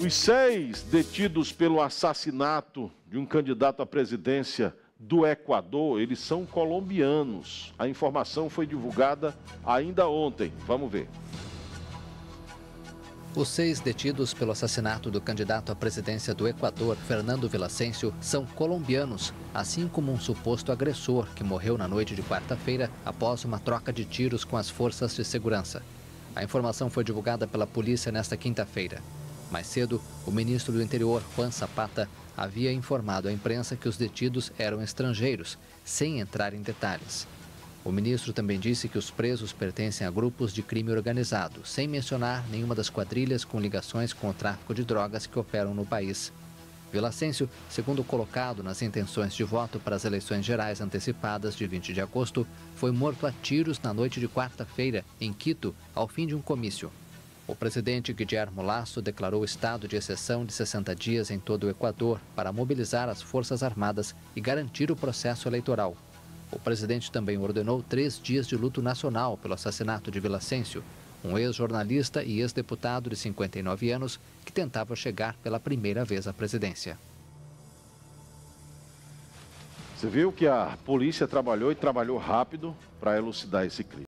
Os 6 detidos pelo assassinato de um candidato à presidência do Equador, eles são colombianos. A informação foi divulgada ainda ontem. Vamos ver. Os 6 detidos pelo assassinato do candidato à presidência do Equador, Fernando Villavicencio, são colombianos, assim como um suposto agressor que morreu na noite de quarta-feira após uma troca de tiros com as forças de segurança. A informação foi divulgada pela polícia nesta quinta-feira. Mais cedo, o ministro do Interior, Juan Zapata, havia informado à imprensa que os detidos eram estrangeiros, sem entrar em detalhes. O ministro também disse que os presos pertencem a grupos de crime organizado, sem mencionar nenhuma das quadrilhas com ligações com o tráfico de drogas que operam no país. Villavicencio, segundo colocado nas intenções de voto para as eleições gerais antecipadas de 20 de agosto, foi morto a tiros na noite de quarta-feira, em Quito, ao fim de um comício. O presidente Guillermo Lasso declarou estado de exceção de 60 dias em todo o Equador para mobilizar as Forças Armadas e garantir o processo eleitoral. O presidente também ordenou 3 dias de luto nacional pelo assassinato de Villavicencio, um ex-jornalista e ex-deputado de 59 anos que tentava chegar pela primeira vez à presidência. Você viu que a polícia trabalhou e trabalhou rápido para elucidar esse crime.